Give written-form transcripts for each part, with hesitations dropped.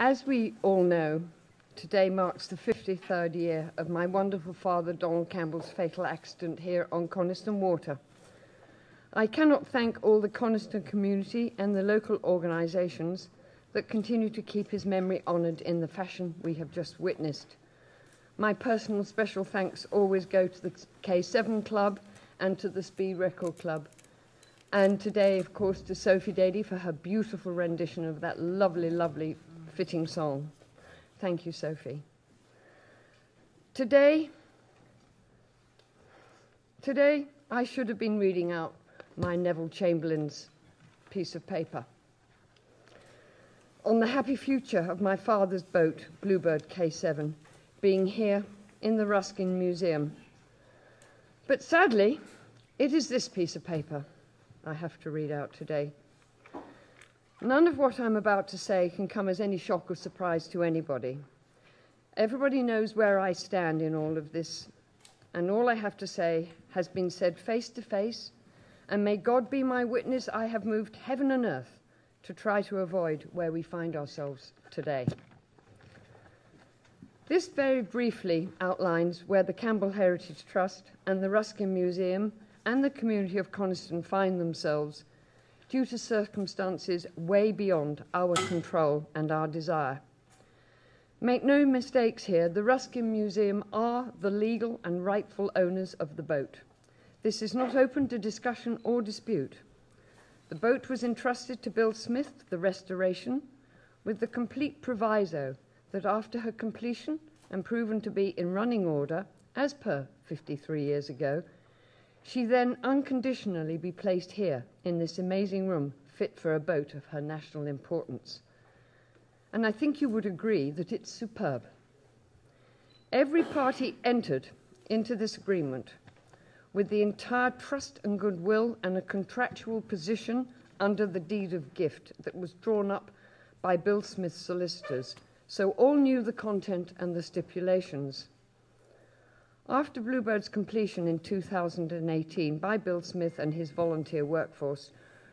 As we all know, today marks the 53rd year of my wonderful father, Donald Campbell's fatal accident here on Coniston Water. I cannot thank all the Coniston community and the local organisations that continue to keep his memory honoured in the fashion we have just witnessed. My personal special thanks always go to the K7 Club and to the Speed Record Club. And today, of course, to Sophia Dady for her beautiful rendition of that lovely, lovely fitting song. Thank you, Sophie. Today I should have been reading out my Neville Chamberlain's piece of paper on the happy future of my father's boat, Bluebird K7, being here in the Ruskin Museum. But sadly, it is this piece of paper I have to read out today. None of what I'm about to say can come as any shock or surprise to anybody. Everybody knows where I stand in all of this, and all I have to say has been said face to face, and may God be my witness, I have moved heaven and earth to try to avoid where we find ourselves today. This very briefly outlines where the Campbell Heritage Trust and the Ruskin Museum and the community of Coniston find themselves due to circumstances way beyond our control and our desire. Make no mistakes here, the Ruskin Museum are the legal and rightful owners of the boat. This is not open to discussion or dispute. The boat was entrusted to Bill Smith for the restoration, with the complete proviso that after her completion and proven to be in running order, as per 53 years ago, she then unconditionally be placed here in this amazing room fit for a boat of her national importance. And I think you would agree that it's superb. Every party entered into this agreement with the entire trust and goodwill and a contractual position under the deed of gift that was drawn up by Bill Smith's solicitors, so all knew the content and the stipulations. After Bluebird's completion in 2018 by Bill Smith and his volunteer workforce,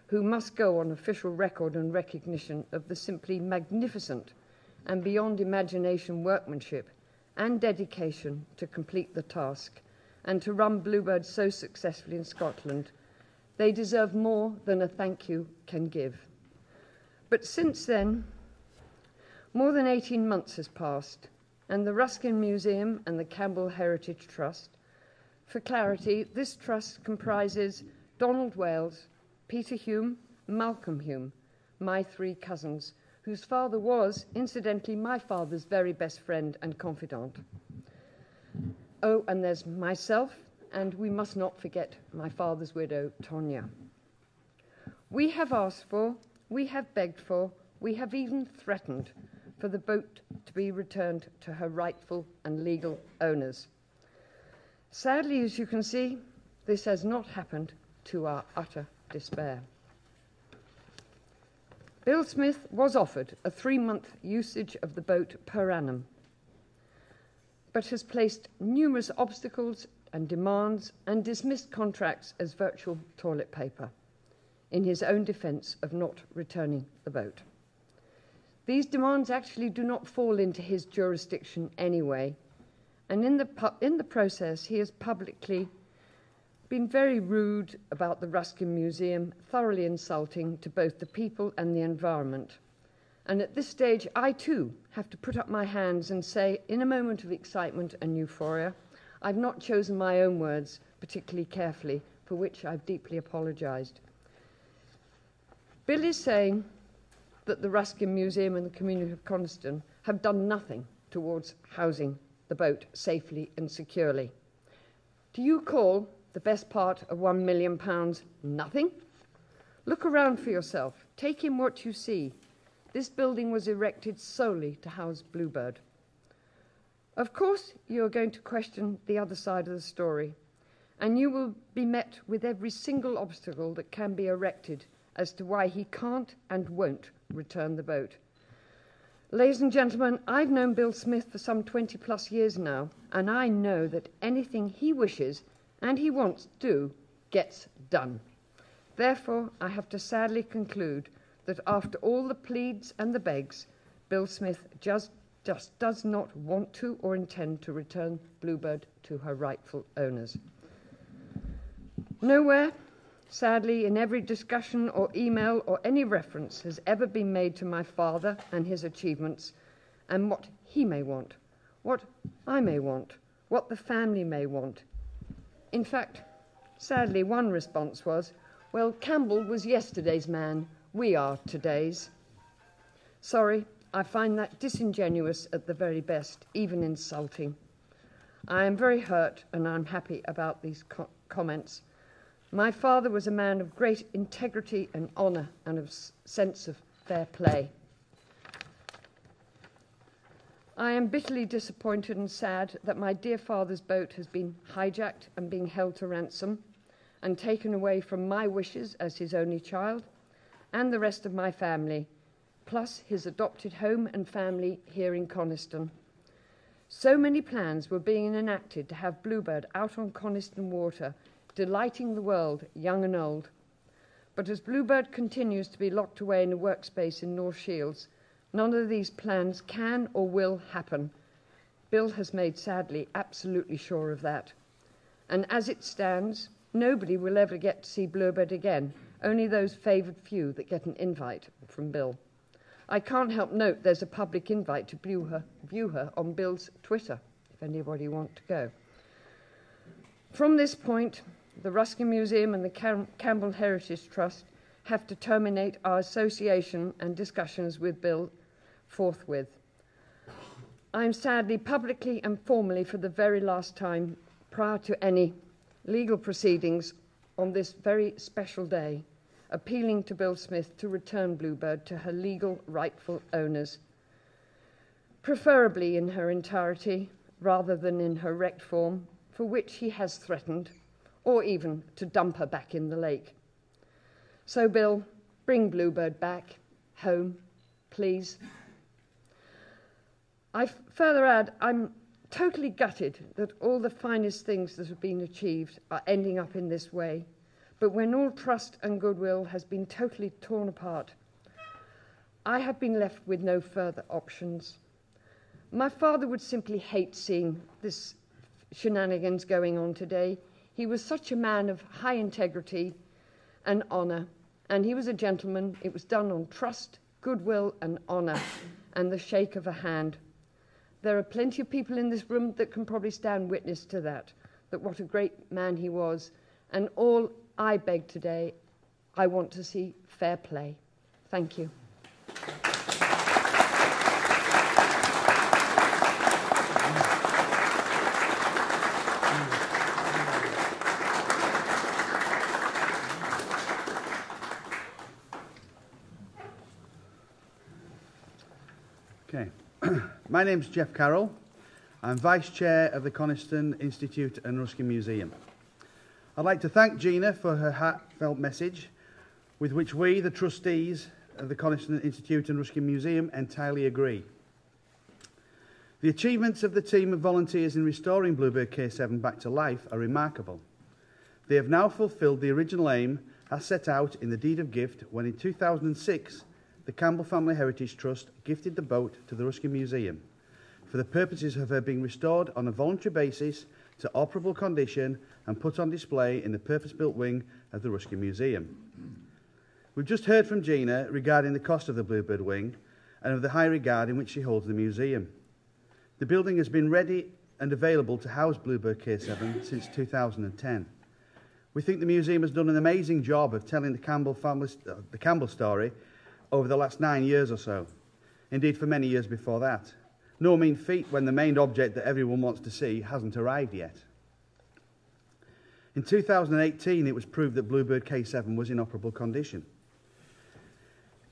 who must go on official record and recognition of the simply magnificent and beyond imagination workmanship and dedication to complete the task and to run Bluebird so successfully in Scotland, they deserve more than a thank you can give. But since then, more than 18 months has passed, and the Ruskin Museum and the Campbell Heritage Trust. For clarity, this trust comprises Donald Wales, Peter Hume, Malcolm Hume, my three cousins, whose father was, incidentally, my father's very best friend and confidant. Oh, and there's myself, and we must not forget my father's widow, Tonya. We have asked for, we have begged for, we have even threatened for the boat to be returned to her rightful and legal owners. Sadly, as you can see, this has not happened, to our utter despair. Bill Smith was offered a 3-month usage of the boat per annum, but has placed numerous obstacles and demands and dismissed contracts as virtual toilet paper in his own defence of not returning the boat. These demands actually do not fall into his jurisdiction anyway, and in the process he has publicly been very rude about the Ruskin Museum, thoroughly insulting to both the people and the environment. And at this stage I too have to put up my hands and say, in a moment of excitement and euphoria, I've not chosen my own words particularly carefully, for which I've deeply apologised. Bill is saying that the Ruskin Museum and the community of Coniston have done nothing towards housing the boat safely and securely. Do you call the best part of £1 million nothing? Look around for yourself. Take in what you see. This building was erected solely to house Bluebird. Of course, you're going to question the other side of the story, and you will be met with every single obstacle that can be erected as to why he can't and won't return the boat. Ladies and gentlemen, I've known Bill Smith for some 20-plus years now, and I know that anything he wishes and he wants to do gets done. Therefore, I have to sadly conclude that after all the pleads and the begs, Bill Smith just does not want to or intend to return Bluebird to her rightful owners. Nowhere, sadly, in every discussion or email or any reference has ever been made to my father and his achievements and what he may want, what I may want, what the family may want. In fact, sadly, one response was, well, Campbell was yesterday's man, we are today's. Sorry, I find that disingenuous at the very best, even insulting. I am very hurt and I'm happy about these comments. My father was a man of great integrity and honour and a sense of fair play. I am bitterly disappointed and sad that my dear father's boat has been hijacked and being held to ransom and taken away from my wishes as his only child and the rest of my family, plus his adopted home and family here in Coniston. So many plans were being enacted to have Bluebird out on Coniston Water, delighting the world, young and old. But as Bluebird continues to be locked away in a workspace in North Shields, none of these plans can or will happen. Bill has made, sadly, absolutely sure of that. And as it stands, nobody will ever get to see Bluebird again, only those favoured few that get an invite from Bill. I can't help note there's a public invite to view her on Bill's Twitter, if anybody wants to go. From this point, the Ruskin Museum and the Campbell Heritage Trust have to terminate our association and discussions with Bill forthwith. I'm sadly publicly and formally for the very last time, prior to any legal proceedings on this very special day, appealing to Bill Smith to return Bluebird to her legal, rightful owners, preferably in her entirety rather than in her wrecked form, for which he has threatened, or even to dump her back in the lake. So, Bill, bring Bluebird back home, please. I further add, I'm totally gutted that all the finest things that have been achieved are ending up in this way, but when all trust and goodwill has been totally torn apart, I have been left with no further options. My father would simply hate seeing this shenanigans going on today. He was such a man of high integrity and honour, and he was a gentleman. It was done on trust, goodwill and honour, and the shake of a hand. There are plenty of people in this room that can probably stand witness to that what a great man he was, and all I beg today, I want to see fair play. Thank you. Okay. My name's Jeff Carroll. I'm Vice Chair of the Coniston Institute and Ruskin Museum. I'd like to thank Gina for her heartfelt message with which we, the trustees of the Coniston Institute and Ruskin Museum, entirely agree. The achievements of the team of volunteers in restoring Bluebird K7 back to life are remarkable. They have now fulfilled the original aim as set out in the Deed of Gift when in 2006 the Campbell Family Heritage Trust gifted the boat to the Ruskin Museum for the purposes of her being restored on a voluntary basis to operable condition and put on display in the purpose-built wing of the Ruskin Museum. We've just heard from Gina regarding the cost of the Bluebird wing and of the high regard in which she holds the museum. The building has been ready and available to house Bluebird K7 since 2010. We think the museum has done an amazing job of telling the Campbell story over the last 9 years or so, indeed for many years before that. No mean feat when the main object that everyone wants to see hasn't arrived yet. In 2018, it was proved that Bluebird K7 was in operable condition.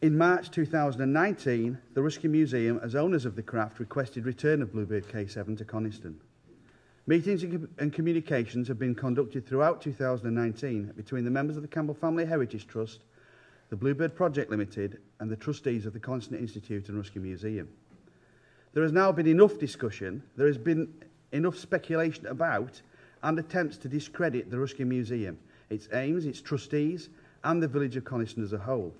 In March 2019, the Ruskin Museum, as owners of the craft, requested return of Bluebird K7 to Coniston. Meetings and communications have been conducted throughout 2019 between the members of the Campbell Family Heritage Trust, the Bluebird Project Limited, and the trustees of the Coniston Institute and Ruskin Museum. There has now been enough discussion, there has been enough speculation about and attempts to discredit the Ruskin Museum, its aims, its trustees, and the village of Coniston as a whole.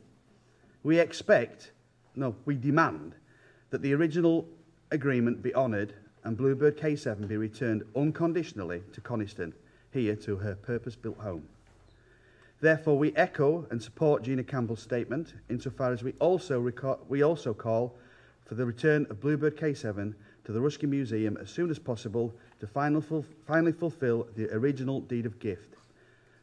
We demand that the original agreement be honoured and Bluebird K7 be returned unconditionally to Coniston, here to her purpose-built home. Therefore, we echo and support Gina Campbell's statement insofar as we also call for the return of Bluebird K7 to the Ruskin Museum as soon as possible to finally fulfil the original deed of gift,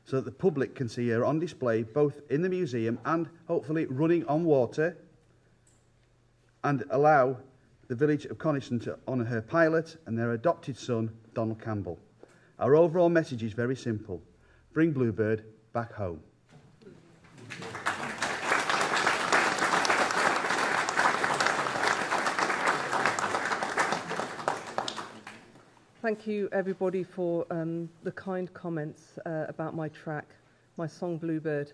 so that the public can see her on display both in the museum and hopefully running on water, and allow the village of Coniston to honour her pilot and their adopted son, Donald Campbell. Our overall message is very simple: bring Bluebird back home. Thank you, everybody, for the kind comments about my track, my song Bluebird.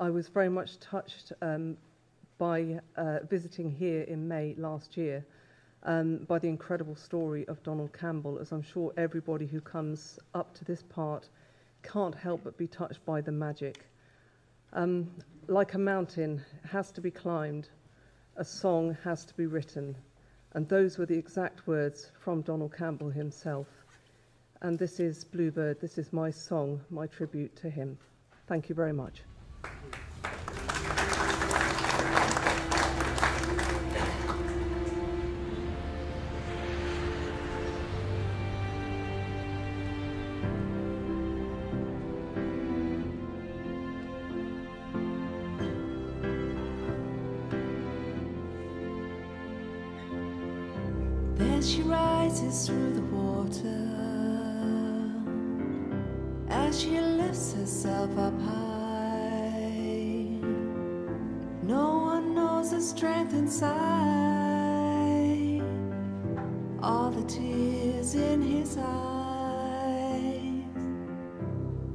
I was very much touched by visiting here in May last year by the incredible story of Donald Campbell, as I'm sure everybody who comes up to this part can't help but be touched by the magic. Like a mountain has to be climbed, a song has to be written. And those were the exact words from Donald Campbell himself. And this is Bluebird, this is my song, my tribute to him. Thank you very much. She rises through the water as she lifts herself up high. No one knows the strength inside, all the tears in his eyes,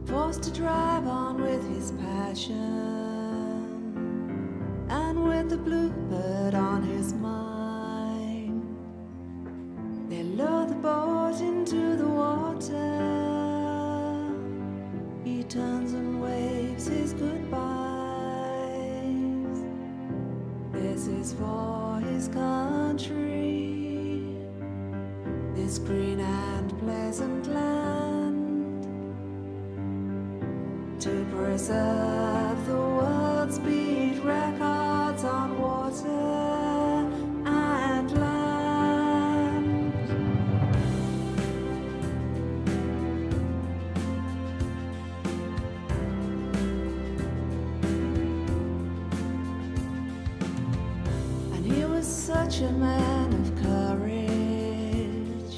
forced to drive on with his passion and with the bluebird on his mind. Load the boat into the water. He turns and waves his goodbyes. This is for his country, this green and pleasant land, to preserve the world's speed records on water. Such a man of courage,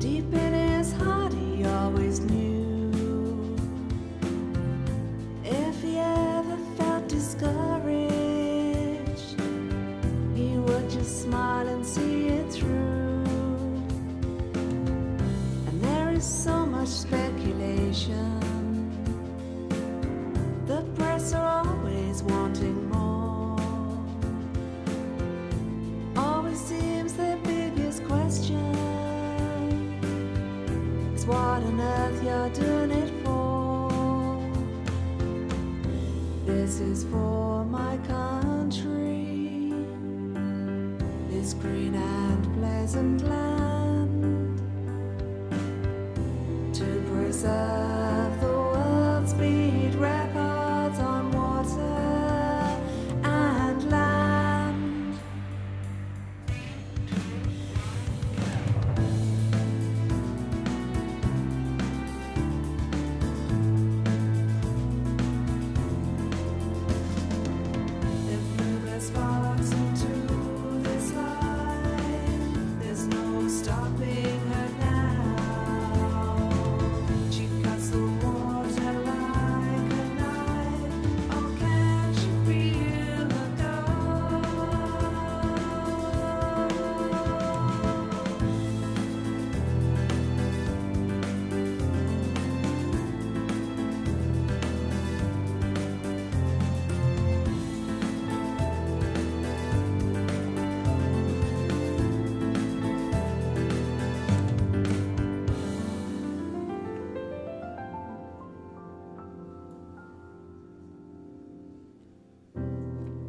deep in his heart he always knew, if he ever felt discouraged, he would just smile and see it through. And there is so much speculation, the press are always wanting more. Seems the biggest question is what on earth you're doing it for. This is for my country, this green and pleasant land, to preserve the world's speed records on water.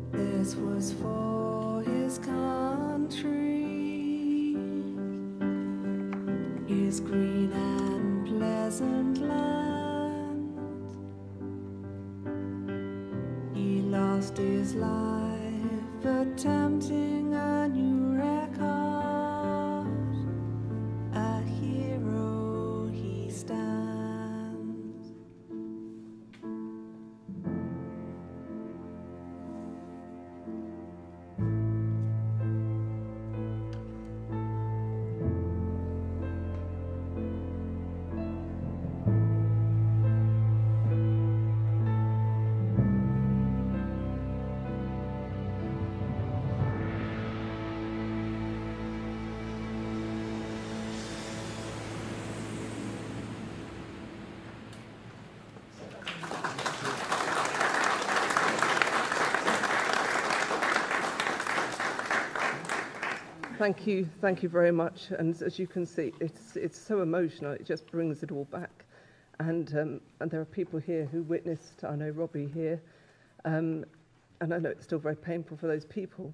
This was for his country. country is green and pleasant land. He lost his life attempting a new record. A hero he stands. Thank you very much. And as you can see, it's so emotional. It just brings it all back. And there are people here who witnessed. I know Robbie here, and I know it's still very painful for those people.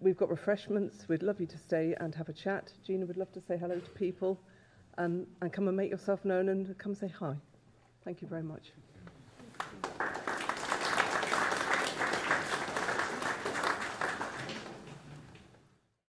We've got refreshments. We'd love you to stay and have a chat. Gina would love to say hello to people, and come and make yourself known and come say hi. Thank you very much.